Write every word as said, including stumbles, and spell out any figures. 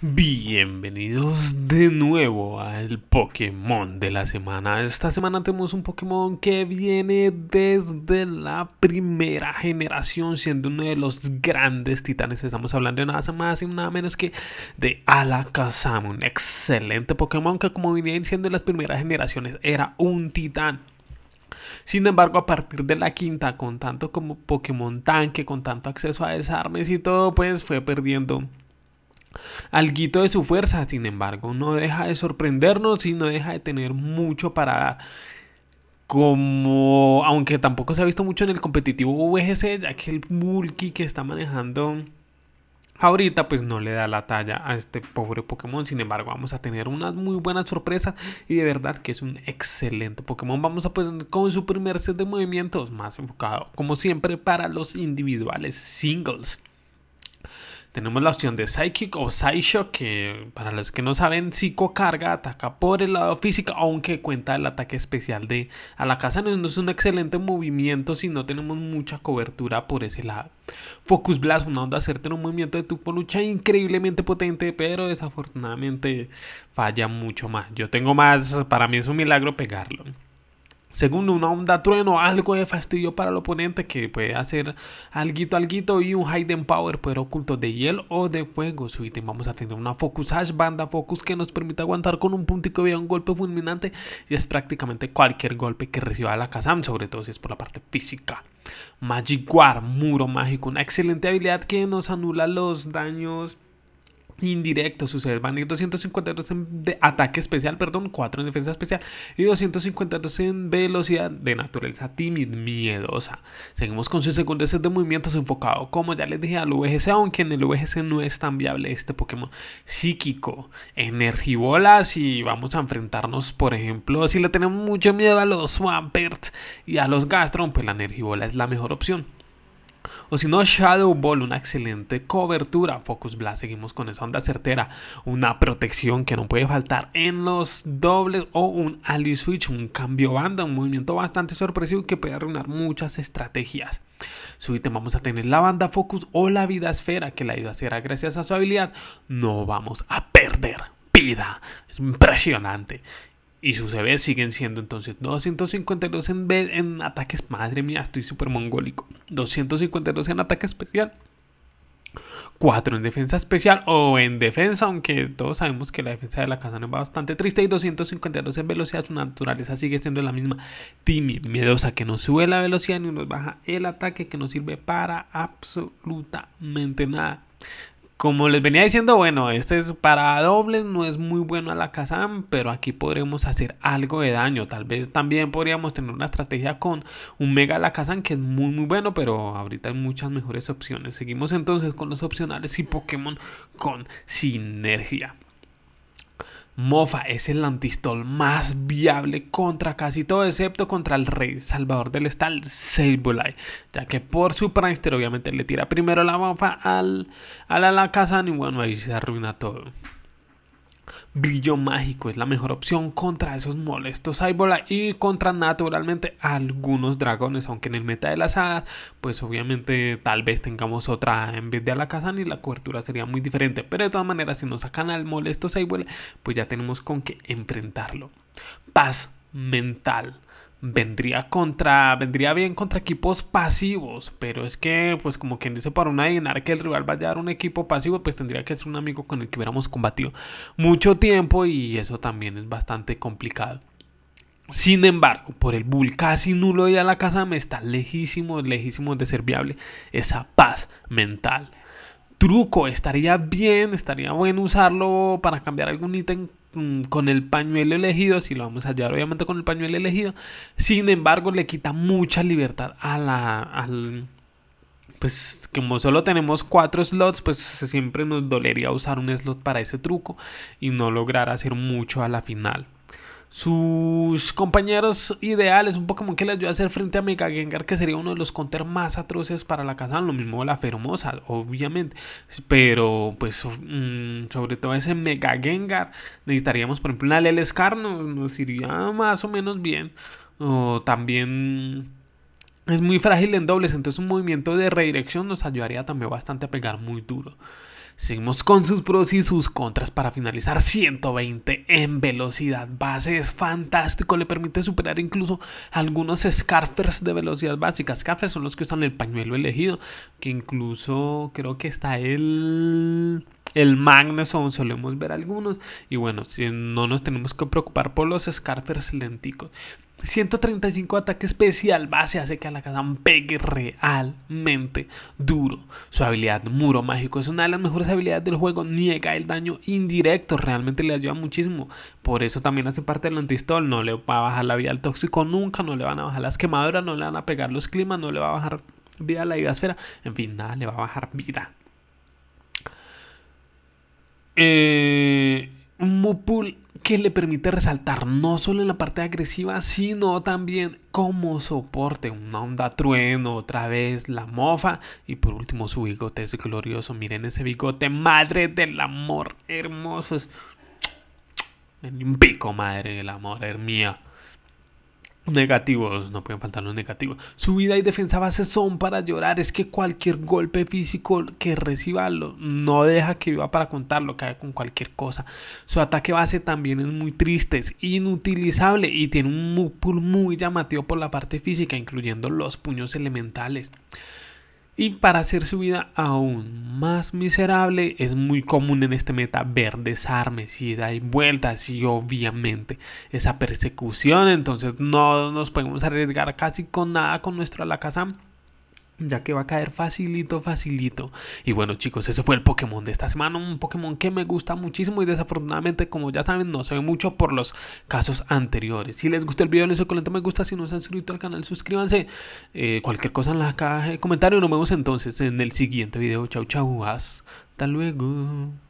Bienvenidos de nuevo al Pokémon de la semana. Esta semana tenemos un Pokémon que viene desde la primera generación, siendo uno de los grandes titanes. Estamos hablando de nada más y nada menos que de Alakazam, un excelente Pokémon que, como venía diciendo en las primeras generaciones, era un titán. Sin embargo, a partir de la quinta, con tanto como Pokémon tanque, con tanto acceso a desarmes y todo, pues fue perdiendo alguito de su fuerza. Sin embargo, no deja de sorprendernos y no deja de tener mucho para dar, como aunque tampoco se ha visto mucho en el competitivo U G C, ya que el multi que está manejando ahorita pues no le da la talla a este pobre Pokémon. Sin embargo, vamos a tener unas muy buenas sorpresas y de verdad que es un excelente Pokémon. Vamos a poner con su primer set de movimientos, más enfocado como siempre para los individuales singles. Tenemos la opción de Psychic o Psyshock, que para los que no saben, psicocarga, ataca por el lado físico, aunque cuenta el ataque especial de Alakazam. No es un excelente movimiento si no tenemos mucha cobertura por ese lado. Focus Blast, una onda certera, un movimiento de tipo lucha increíblemente potente, pero desafortunadamente falla mucho más. Yo tengo más, para mí es un milagro pegarlo. Segundo, una onda trueno, algo de fastidio para el oponente que puede hacer alguito, alguito, y un Hidden Power, poder oculto de hielo o de fuego. Su ítem, vamos a tener una Focus Ash, banda Focus, que nos permite aguantar con un puntico vía un golpe fulminante, y es prácticamente cualquier golpe que reciba Alakazam, sobre todo si es por la parte física. Magic War, muro mágico, una excelente habilidad que nos anula los daños indirecto. Sucede, van a ir doscientos cincuenta y dos en de ataque especial, perdón, cuatro en defensa especial y doscientos cincuenta y dos en velocidad, de naturaleza tímida, miedosa. Seguimos con su segundo set de movimientos, enfocado, como ya les dije, al U G C, aunque en el U G C no es tan viable este Pokémon. Psíquico, Energibolas, y vamos a enfrentarnos, por ejemplo, si le tenemos mucho miedo a los Swampert y a los Gastrodon, pues la Energibola es la mejor opción. O si no, Shadow Ball, una excelente cobertura. Focus Blast, seguimos con esa onda certera. Una protección que no puede faltar en los dobles. O un Ali Switch, un cambio banda, un movimiento bastante sorpresivo que puede arruinar muchas estrategias. Su ítem, vamos a tener la banda Focus o la vida esfera, que la ayuda será gracias a su habilidad. No vamos a perder vida. Es impresionante. Y sus C B siguen siendo entonces doscientos cincuenta y dos en, en ataques. Madre mía, estoy súper mongólico. doscientos cincuenta y dos en ataque especial, cuatro en defensa especial o en defensa, aunque todos sabemos que la defensa de Alakazam es bastante triste. Y doscientos cincuenta y dos en velocidad, su naturaleza sigue siendo la misma, tímida, miedosa, que nos sube la velocidad ni nos baja el ataque, que no sirve para absolutamente nada. Como les venía diciendo, bueno, este es para dobles, no es muy bueno Alakazam, pero aquí podremos hacer algo de daño. Tal vez también podríamos tener una estrategia con un Mega Alakazam, que es muy muy bueno, pero ahorita hay muchas mejores opciones. Seguimos entonces con los opcionales y Pokémon con sinergia. Mofa es el antistol más viable contra casi todo, excepto contra el rey salvador del stall, Sableye, ya que por su prankster obviamente le tira primero la mofa al, al Alakazam, y bueno, ahí se arruina todo. Brillo mágico es la mejor opción contra esos molestos Sableye y contra naturalmente algunos dragones, aunque en el meta de las hadas pues obviamente tal vez tengamos otra en vez de Alakazam y la cobertura sería muy diferente, pero de todas maneras si nos sacan al molesto Sableye pues ya tenemos con que enfrentarlo. Paz mental vendría contra vendría bien contra equipos pasivos, pero es que pues como quien dice, para uno adivinar que el rival vaya a dar un equipo pasivo pues tendría que ser un amigo con el que hubiéramos combatido mucho tiempo, y eso también es bastante complicado. Sin embargo, por el bull casi nulo de Alakazam está lejísimo, lejísimo de ser viable esa paz mental. Truco, estaría bien, estaría bueno usarlo para cambiar algún ítem con el pañuelo elegido, si lo vamos a llevar obviamente con el pañuelo elegido. Sin embargo, le quita mucha libertad a la... al, pues como solo tenemos cuatro slots, pues siempre nos dolería usar un slot para ese truco y no lograr hacer mucho a la final. Sus compañeros ideales, un Pokémon que le ayuda a hacer frente a Mega Gengar, que sería uno de los counter más atroces para Alakazam. Lo mismo de la Fermosa, obviamente, pero pues mm, sobre todo ese Mega Gengar necesitaríamos, por ejemplo, una Lelescar, nos, nos iría más o menos bien. O también es muy frágil en dobles, entonces un movimiento de redirección nos ayudaría también bastante a pegar muy duro. Seguimos con sus pros y sus contras para finalizar. Ciento veinte en velocidad base es fantástico, le permite superar incluso algunos Scarfers de velocidad básica. Scarfers son los que usan el pañuelo elegido, que incluso creo que está el... el Magneton, solemos ver algunos. Y bueno, si no nos tenemos que preocupar por los Scarfers lenticos. Ciento treinta y cinco ataque especial base hace que Alakazam pegue realmente duro. Su habilidad Muro Mágico es una de las mejores habilidades del juego. Niega el daño indirecto, realmente le ayuda muchísimo. Por eso también hace parte del antistol. No le va a bajar la vida al tóxico nunca, no le van a bajar las quemaduras, no le van a pegar los climas, no le va a bajar vida a la hidrosfera. En fin, nada le va a bajar vida. Eh, un Mopul que le permite resaltar no solo en la parte agresiva, sino también como soporte. Una onda trueno, otra vez la mofa. Y por último, su bigote es glorioso. Miren ese bigote, madre del amor, hermoso. Es un pico, madre del amor, es mía. Negativos, no pueden faltar los negativos. Su vida y defensa base son para llorar. Es que cualquier golpe físico que reciba lo, no deja que viva para contarlo, cae con cualquier cosa. Su ataque base también es muy triste, es inutilizable y tiene un Mupul muy llamativo por la parte física, incluyendo los puños elementales. Y para hacer su vida aún más miserable, es muy común en este meta ver desarmes, ida y vueltas y obviamente esa persecución. Entonces no nos podemos arriesgar casi con nada con nuestro Alakazam, ya que va a caer facilito, facilito. Y bueno chicos, ese fue el Pokémon de esta semana. Un Pokémon que me gusta muchísimo y desafortunadamente, como ya saben, no se ve mucho por los casos anteriores. Si les gustó el video, les recomiendo me gusta. Si no se han suscrito al canal, suscríbanse. Eh, cualquier cosa en la caja de comentarios. Nos vemos entonces en el siguiente video. Chau, chau. Hasta luego.